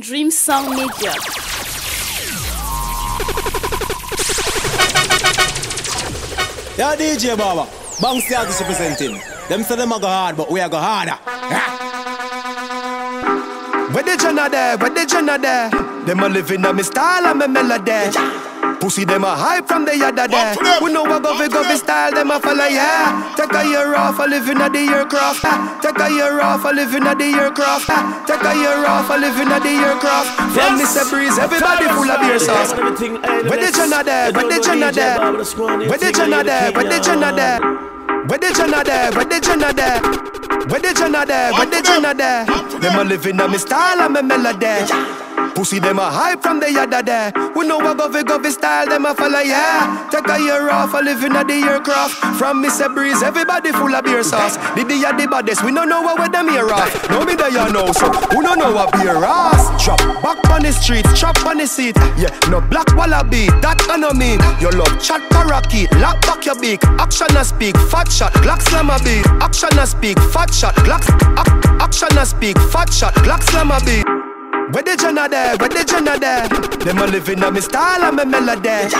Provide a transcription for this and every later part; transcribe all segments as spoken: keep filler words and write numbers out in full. Dream Sound Media. Yeah, D J Baba, Bang Status representing. Them say them a go hard, but we a go harder. Yeah. Where the Jenna there? Where the Jenna there? Them a living on me style and me melody. Pussy them a hype from the yada there. We know what go we go be style. Them a follow yeah. Take a year off, a living at the aircraft. Ah. Take a year off, a living at the aircraft. Ah. Take a year off, a living at the aircraft. Yes. From Mister Breeze, everybody full of beer sauce. Where the Jenna there? Where the Jenna there? Where the Jenna there? Where the Jenna there? Where the Jenna there? Where the Jenna there? Where the Jenna there? Where the Jenna there? Them a living on me style and me melody. Pussy them a hype from the yada there. We know what go fi go fi style. Them a follow yeah. Take a year off a living on the aircraft. From Mister Breeze, everybody full of beer sauce. Did the yada baddest? We don't know what where them ear off. No me there you know so. Who don't know what beer ass? Chop back on the streets, chop on the seat. Yeah, no black wallaby. That I no mean. You love chat parakeet. Lock back your beak. Action and speak. Fat shot, Glock slam a beat. Action and speak. Fat shot, Glock. Action and speak. Fat shot, Glock slam a beat. Where the Jenna there? Where the Jenna there? Them a living on me style and me melody.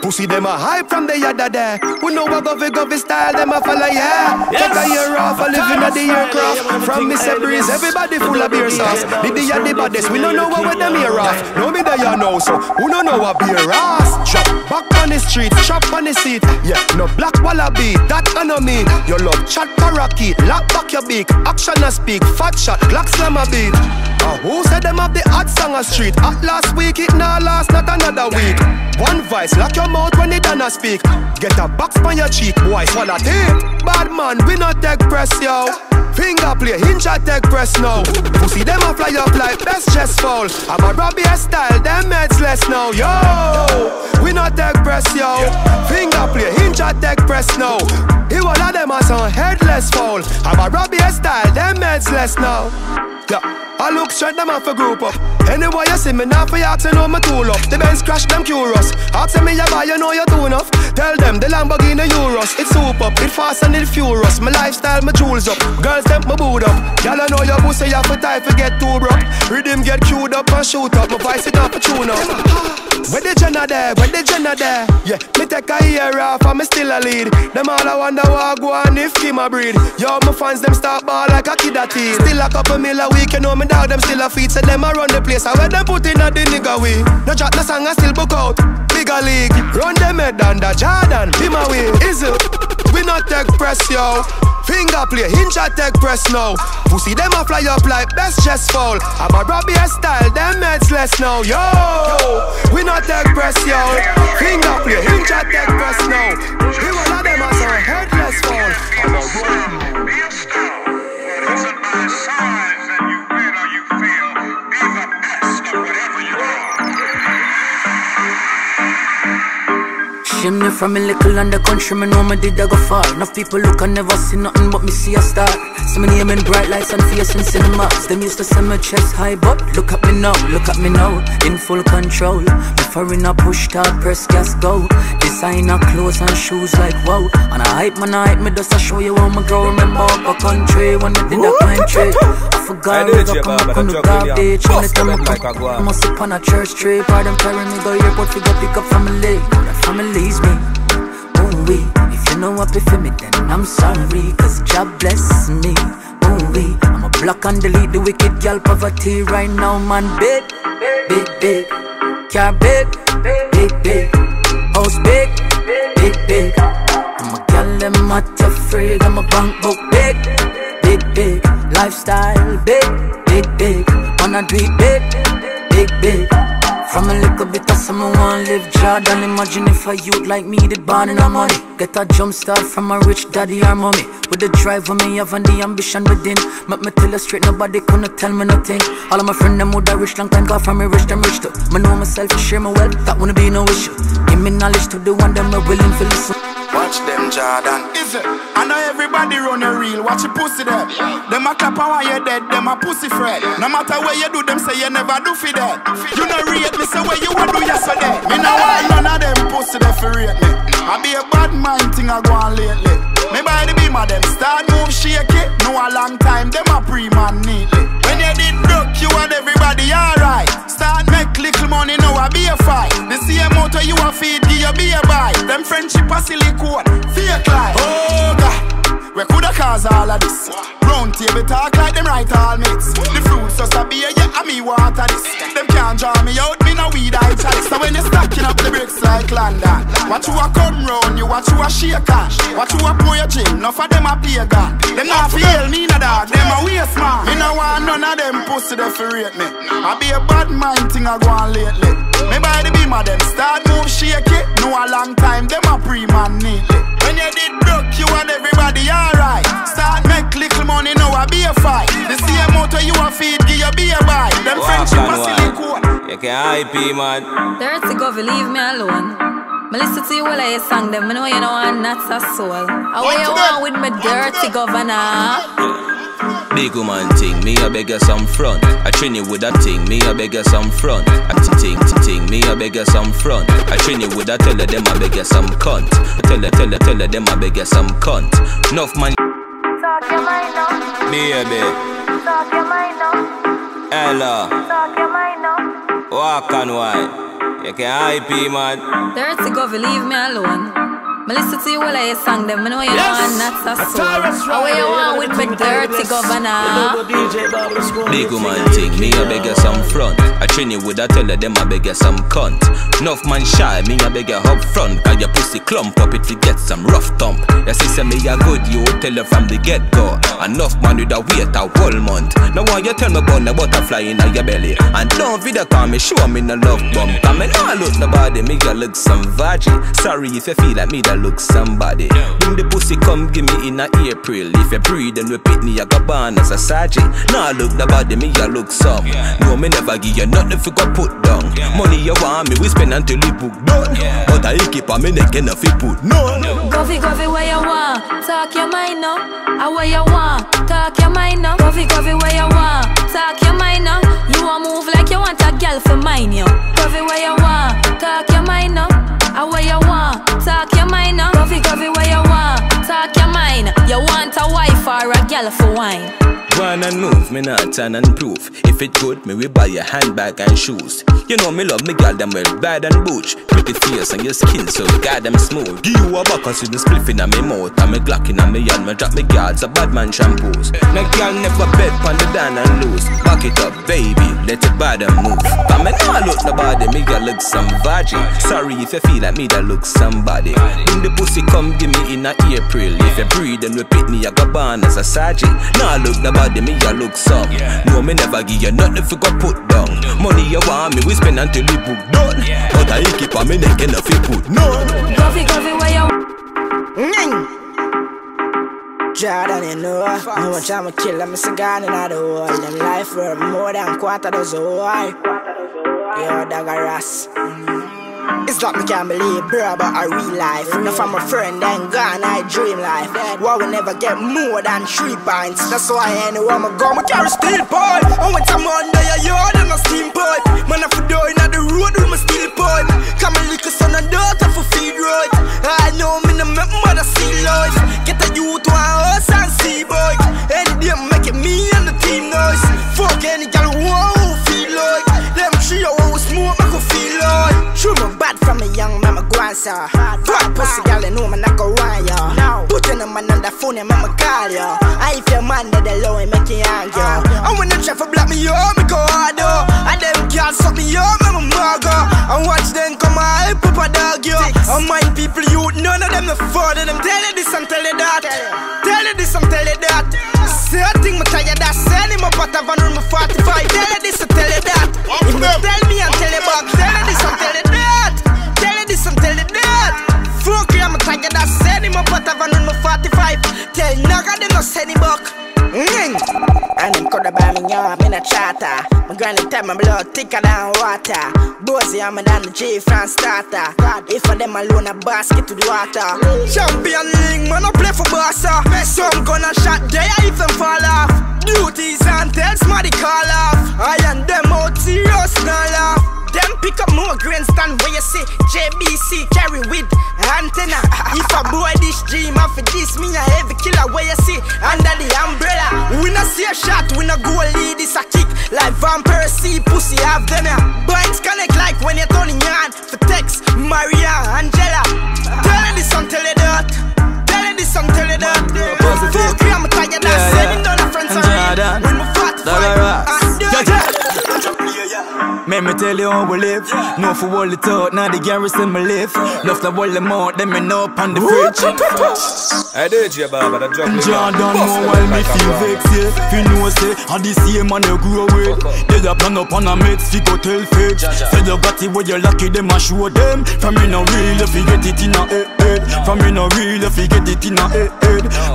Pussy them a hype from the yada there. We know what go fi go fi style. Them a follow yeah. Yes. Take a year off a living on the aircraft. From Mister Breeze, everybody full of beer sauce. Did the yada baddest? We don't know what where them ear off. No me there you know so. Who don't know what beer ass? Chop back on the street, chop on the seat. Yeah, no black wallaby. That I no mean. You love chat parakeet. Lock back your beak. Action and speak. Fat shot, Glock slam a beat. Uh, who said them have the hot song a street? Hot last week, it now last, not another week. One vice, lock your mouth when it done a speak. Get a box on your cheek, boy, swallow tape. Bad man, we not take press, yo. Finger play, hinge a take press now. Pussy them a fly up like best chest fall. I'm a Robbie style, them heads less now, yo. We not take press, yo. Finger play, hinge a take press now. He one of them a some headless fall. I'm a Robbie style, them heads less now. Yeah. I look straight, them off a group up. Anyway, you see me now for asking how my tool up. The Benz crash, them curious. Asking me you buy, you know you do enough. Tell them the Lamborghini Urus. It's soup up, it fast and it furious. My lifestyle, my jewels up. Girls tempt my boot up. Y'all know your pussy, you have a type to get too broke. Rhythm get queued up and shoot up. My voice it up for tune up. Where the Jenna there? Where the Jenna there? Yeah, me take a year off and me still a lead. Them all I wonder what I go on if him a breed. Yo, my fans, them start ball like a kid at tea. Still a couple mil a week, you know me. Now them still a feet, so them a run the place. I where them put in a the nigga way. No drop no song, I still book out. Bigger league, run them head down the Jordan. Be my way, is it? We not take press, yo. Finger play, hinge a take press now. Pussy them a fly up like best chest fall. I'm a Robbie style, them heads less now, yo. We not take press, yo. Finger play, hinge a take press now. We one of them a some headless fall. I'm a Robbie. Be a star. It's a nice sign. Jim me from a little and the country, me know me did I go far. Enough people look and never see nothing but me see a star. So me name in bright lights and fierce in cinemas. Them used to send my chest high but look at me now, look at me now. In full control, me foreigner push hard, press gas go. Designer clothes and shoes like wow. And I hype man I hype me just to show you how me grow. Remember up a country when I did a country. I forgot I did come up on the golf day. Trying to tell me I must up on a church trip. All them carrying me go here but we go pick up family. Family me, ooh wee. If you know what be for me, then I'm sorry. Cause God bless me, ooh wee. I'ma block and delete the wicked girl poverty right now, man. Big, big, big. Car big, big, big. House big, big, big. I'ma girl them out of frig. I'ma bank book big, big, big. Lifestyle big, big, big. Wanna do it big, big, big. From a little bit of someone want live Jordan. Imagine if a youth like me did born in a money. Get a jump start from a rich daddy or mommy. With the drive for me have and the ambition within. Make me tell you straight, nobody couldn't tell me nothing. All of my friends them would die rich long time. God from me rich, them rich too. Me know myself to share my wealth, that wouldn't be no issue. Give me knowledge to the one them are willing to listen. Watch them Jordan. Is it? I know everybody run a reel. Watch your pussy there. Them a clap while you're dead. Them a pussy fret. No matter where you do, them say you never do for that. You know rate me, say where you would do yesterday. Me no want none of them pussy there for rate me. I be a bad mind thing I go on lately. Me by the beam of them start move shake it. No a long time them a pre-man neatly. When you did broke, you and everybody alright. you a feed, give you be a buy. Them friendship a silicone, fake lie. Oh God, we coulda cause all of this. Round table talk like them right all mates. The fruits just a beer, yeah, and me water this. Them can't draw me out, me no weed I chalice. So when you stacking up the bricks like London, watch you a come round, you watch you a shaker, watch you a pour your gym, enough of them a play gun. Them not feel me no dog, them a waste man. Me no want none of them pussy that fi rate me. I be a bad mind thing I go on lately. Me by the beam of them start move shake it. No a long time, them a pre-man neatly. When you did broke, you and everybody alright. Start make little money, now I be a fight. The same motor you a feed, give you be a buy. Them friendship a silicone. You can't hype man. Dirty to go, leave me alone. Me listen to you while I sang them. Me know you know I'm not a soul. I wear you on with me dirty governor. Big woman ting, me a beggar some front. I train you with a ting, me a beggar some front. I ting ting, me a beggar some front. I train you with a tell her them a beggar some cunt. I tell her, tell her, tell her them a beggar some cunt. Enough man. Talk your mind now. Baby. Talk your mind now. Ella. Talk your mind now. Walk and wine. You can hype man. Dirty go, leave me alone. I listen to you while I sang them. I know you yes. Know I'm not a soul. How you want with me dirty governor? Big woman take me a beggar some front. I train you with a tell her them a beggar some cunt. Enough man shy, me a beggar up front. Cause your pussy clump up if you get some rough thump. Your sister me a good, you tell her from the get go. Enough man with a wait a whole month. Now why you tell me about the butterfly in your belly? And don't video call me, show me no love bump. I me not look nobody, me a look some vaggy. Sorry if you feel like me that look somebody. When the pussy come give me in a April. If you breathe and repeat me, I got born as a sergeant. Now nah, look the body, me I look some. Yeah. No, me never give you nothing if you got put down. Yeah. Money you want me, we spend until you book done. Yeah. But I keep on me neck enough you put none. Coffee, coffee, where you want? Talk your mind now. I where you want? Talk your mind now. Coffee, coffee, where you want? Talk your mind now. You want move like you want a girl for mine, yo. Coffee, where you want? Talk your mind now. I where you want? Talk your mind now. Coffee, coffee, where you want? Talk your mind. You want a wife or a girl for wine? One and move, me not turn and proof. If it good, me will buy your handbag and shoes. You know me love me girl, them well bad and booch. Pretty fierce and your skin so goddamn smooth. Give you a back and see the spliff in a me mouth. And me glock in a me hand, me drop me guards a bad man shampoos. Now girl never bet pon the down and loose. Back it up baby, let your body move. But me now I look nobody, me girl look some vaggy. Sorry if you feel like me that look somebody. When the pussy come give me in a April. If you breathe and repeat me, I got born as a sergeant. Now I look nobody. Me I look some. Yeah. No, me never give you nothing if you got put down. No. Money you want me, we spend until you book done. Yeah. But I keep on me neck enough you put none. Coffee, coffee, where you? Nying! Jordan, you know, how much I'm a killer, I'm a cigar in the world. Them life worth more than quarter dozen why. Yo, Dagaras. It's not me can't believe, bro, but I real life. Enough of my friend then gone, I dream life. Why we never get more than three pints? That's why anywhere I go, I carry steel pipe. And when I'm under your yard, I'm a steam pipe. Man, I for doing on the road with my steel pipe. Come and lick us on the daughter for feed right. I know me no make mother see life. Get a youth to a house and see boy. Any day make it me and the team noise. Fuck any girl who feel like. Them three who smoke, I could feel like. True, my bad from a young man, my grandson. Fuck pussy girl, you know man, I go wine ya. No. Putting a man on the phone and mama call ya. I if your man that low and make it hang ya. And when them try for block me up, me go hard up. And them girls suck me up, I'm a mugger. And watch them come out, pop a dog ya. And mind people, you none of them no further. Them tell you this and tell you that. Tell you this and tell you that. Say I think me tired that. Sell him a pot of one room of forty-five. Tell you this and tell you that. If you tell me and tell you back. Tell you this and tell you that. Tell the death. Fuck you, I'm a tiger that send him a pot of an forty-five. Tell Naga they no send him back. Mm. And them coulda buy me now, I'm in a charter. My granny tell my blood thicker than water. Bozy, I'm a than the J France starter. If for them alone, a basket to the water. Champion League, man, I play for Barca. Some gonna shot there if them fall off. Duties and tells, man, they call off. I and them out serious now laugh. Them pick up more No grandstand where you say J B C carry with antenna. If a boy this dream and for this me a heavy killer where you see under the umbrella. We no see a shot, we no goalie, this a kick like Van Persie, pussy have them ya. Points connect like when you're turning on for text Maria Angela. Tell her this and tell her that. Some tell you that fuck you, I'm tired of sending all the friends around. When we fought for it, make me tell you how we live. No for all it out, now the garrison me live. Love the wall them out, them me up on the fridge. I do it, Baba, but I drop me down. Jordan know while me feel vexed, yeah. You know say, and this year man you grew away. They a plan up on a mates, you go tell fake. Say you got it where you lucky, them a show them. From me no real, if you get it in a head. From me no real, if you get it in a head.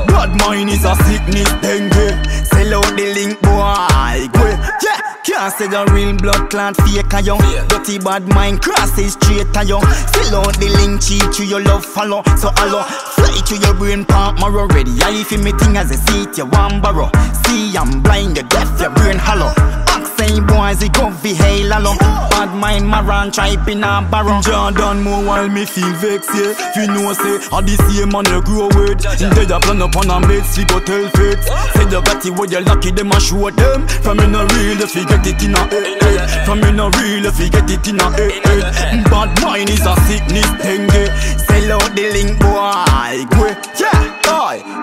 Bad mind is a sickness, dengue. Sell out the link, boy, go. Yeah, can't say the real blood clan fake a young. Dirty bad mind, cross is straight a young. Sell out the link, cheat to your love, follow. So allow, fly to your brain, pump more already. I feel me thing as a seat, you want borrow. See, I'm blind, you deaf, your brain hollow. Same boys, it go be hail along. Bad mind, Maran, tripe in a barrow. Jordan more while me feel vexed, yeah. You know say, all this year man you grow with. They a plan upon a mates, we go tell fakes. Say you got it where you lucky, them a show them. From me no real, if you get it in a head. From me no real, if you get it in a head. Bad mind is a sickness, dengue. Sell out the link, boy, go. Yeah.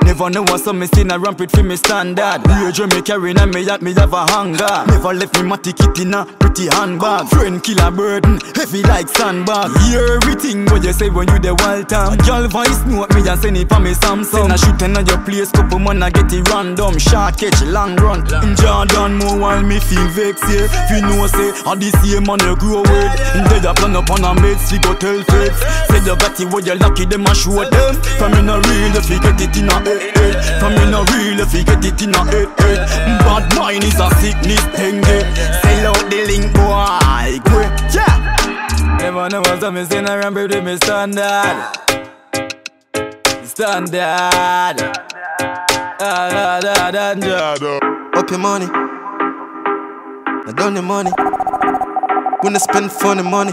Never know what's up, me still a ramp it for me standard. Rage me carrying and me at me have a hunger. Never left me matty kit in a pretty handbag. Friend killer burden, heavy like sandbag. Hear everything what you say when you the wild time. Y'all voice note me and send it for me Samsung. Send a shooting at your place, couple man I get it random. Short catch, long run. Jordan more while me feel vexed, yeah. You know say, all this year man you grow with. They a plan upon a mates, we go tell fakes. Say you got it what you lucky, them a show them. From me no real, if you get it in a head, head. From me no real, if you get it in a head, head. Bad mind is a sickness, dengue. Sell out the link, boy, go. Yeah. Never know what's up, me seen a ramp with me standard. Standard. Da da da da. Up your money, now down your money. When I spend funny money.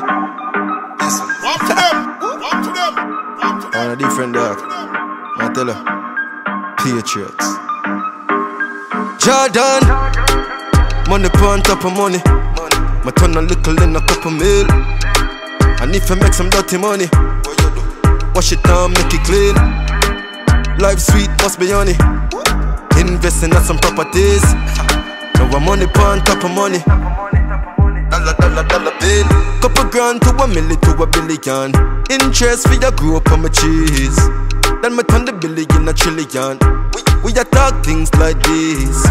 Yes. Up to them, up to them, up to them. On a different dog, I tell her. Patriots. Jordan, money pon top of money. My turn a little in a couple mil. And if I make some dirty money, wash it down, make it clean. Life sweet, must be honey. Investing in some properties. Now I'm money pon top of money. Dollar, dollar, dollar bill. Couple grand to a milli to a billion. Interest for your grow up on my cheese. Then me turn the billy in a trillion. We a talk things like this.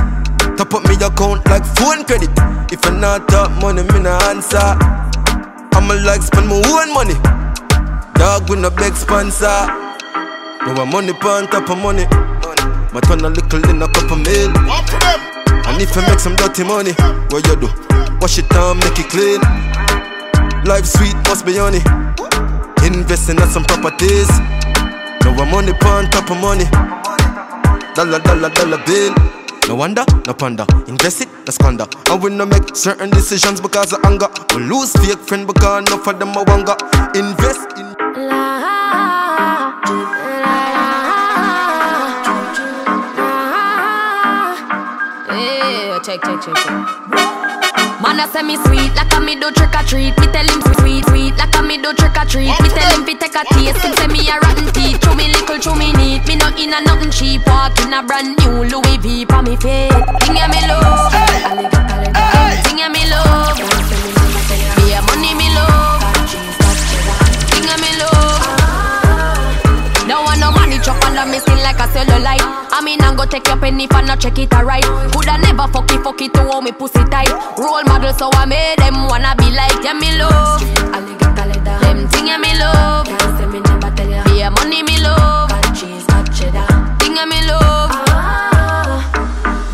Top up me account like phone credit. If I not talk money, me no answer. I'ma like spend my own money. Dog with no big sponsor. No a money pan top of money. My turn a little in a cup of meal. And if I make some dirty money, what you do? Wash it down, make it clean. Life sweet, must be honey. Investing in some properties. Now I'm money pon top of money. Dollar, dollar, dollar bill. No wonder, no ponder. Invest it, no squander. I will not make certain decisions because of anger. We lose fake friend because enough of them a wanga. Invest in yeah, check, check, check, check. Man I say me sweet like a me do trick or treat. Me tell him sweet, sweet like a me do trick or treat. Me tell him fi take a taste. Him say me a rotten teeth. Chew me little, chew me neat. Me not in a nothing cheap. Walk in a brand new Louis V for me feet. Sing ya me love, sing ya me love. Be a money me love, sing ya me love. No one no money chop under me skin like a cellulite. I mean I'm go take your penny if I not check it alright. Coulda never fuck it, fuck it to hold me pussy tight. Role model so I made them wanna be like. Yeah me love, them thing yeah me love. Be a money me love, thing yeah me love.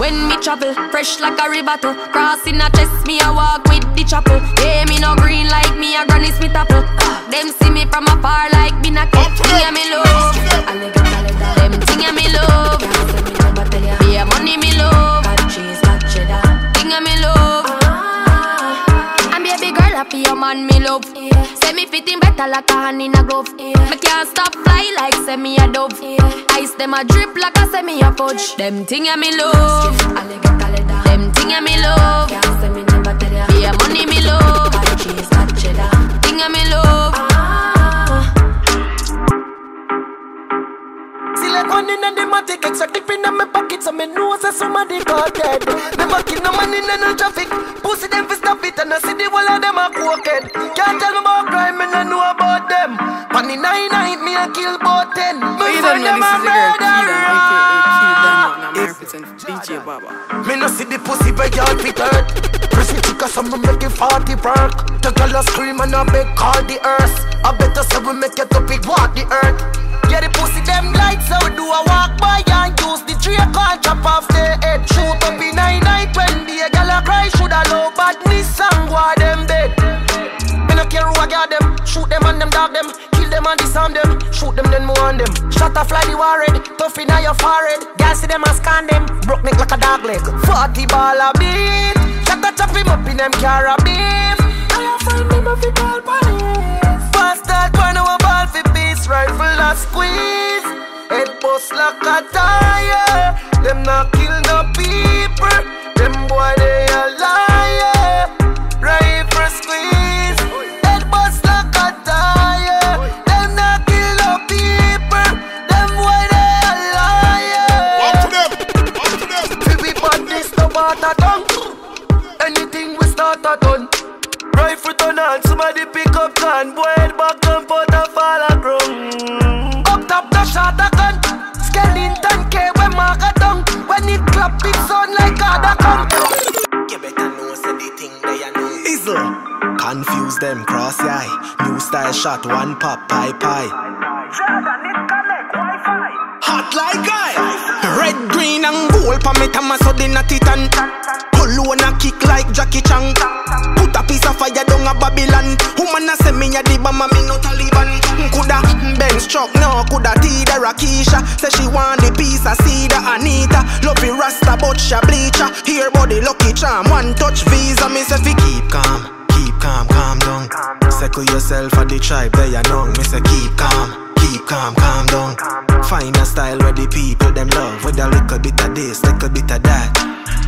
When me travel, fresh like a river too. Crossing a chest, me a walk with the chapel. Yeah me no green like me a granny smith apple. Them see me from afar like binocular. Thing yeah me love, them thing yeah me love. Be a money me love, got cheese, got cheddar. Thing a me love. And baby girl, happy your man me love. Yeah. Say me fitting better like a hand in a glove. Yeah. Me can't stop fly like say me a dove. Yeah. Ice them a drip like a say me a fudge. Them thing a me love. Them thing a me love. Can't say me never tell ya. Yeah, money me love. Hot cheese, hot cheddar. Thing a me love. One in and the matic, extra clip in my pocket, so me know say somebody got dead. Never keep no man in no traffic, pussy them fi stop it, and I see the wall of them a crooked. Can't tell me about crime, me no know about them. Pan in nine night, me a kill about ten. Me find them a murderer. D J Baba. Me no see the pussy where y'all be dirt. Prissy chicka, so me make it forty work. The girl a scream and I make all the earth. I better say we make it to big walk the earth. Yeah, the pussy them lights out, do I walk by and use the tree call chop off the head. Shoot up in nine night when the girl a cry, should I love badness and go them bed. Me no care who I got them, shoot them and them dog them, kill them and disarm them, shoot them then move on them. Shot a fly the warhead, tough in your forehead, girl see them and scan them, broke neck like a dog leg. Forty ball a beat, shot a chop him up in them car a beef. I find me no fit all police. Bastard one over ball for peace, rifle a squeeze, head bust like a tire. Them not kill no people, them boy they a liar. Rifle squeeze, head bust like a tire. Them not kill no people, them boy they a liar. Walk to them, walk to them. Till we bad this no matter done. Anything we start a done. Rifle turn on, somebody pick up gun. Boy head back down, put a fall a ground. Up top the shot a gun. Skeleton K when mark a tongue. When it clap it sound like a gun. You better know say the thing they a know. Izzle. Confuse them, cross the eye. New style shot, one pop, pie pie. Jordan it connect, Wi-Fi. Hot like guy. Red, green and gold pa me tama so they not titan. Alone a kick like Jackie Chan. Put a piece of fire down a Babylon. Woman a say me a di bama, me no Taliban. Coulda Benz truck, no coulda Tida Rakisha. Say she want the piece of cedar Anita. Love the Rasta but she bleacher. Here body lucky charm, one touch visa. Me say fi keep calm, keep calm, calm down. Circle yourself at the tribe, there ya know. Me say keep calm. Keep calm, calm down. Find a style where the people them love. With a little bit of this, little bit of that.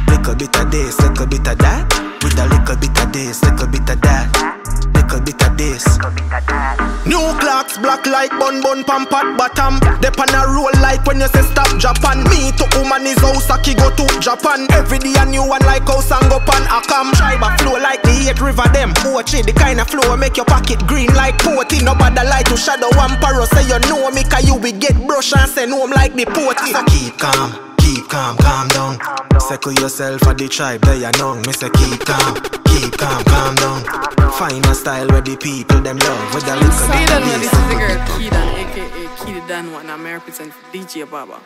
Little bit of this, little bit of that. With a little bit of this, little bit of that. Little bit of this. New clocks, black like bun bun pump at bottom. They pan a roll like when you say stop Japan. Me to woman is Osaki go to Japan. Every day a new one like Osangopan Akam. Tribe a flow like the eight river them. Poetry, the kind of flow make your pocket green like poetry. No bother light to shadow one paro. Say you know me cause you will get brush and send home like the poetry. Keep calm, keep calm, calm down. Circle yourself at the tribe, there ya know. Me say keep calm, keep calm, calm down. Find a style where the people them love. With a little bit of this. This is the girl Keedan, aka Keedan one. I'm representing D J Baba.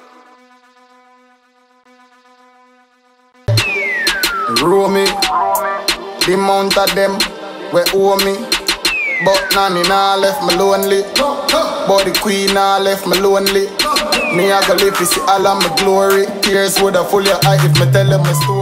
Row me, the mount of them where owe me. But now me nah left me lonely. But the queen nah left me lonely. Me I go live to see all of my glory. Tears would have full your eye if me tell them my story.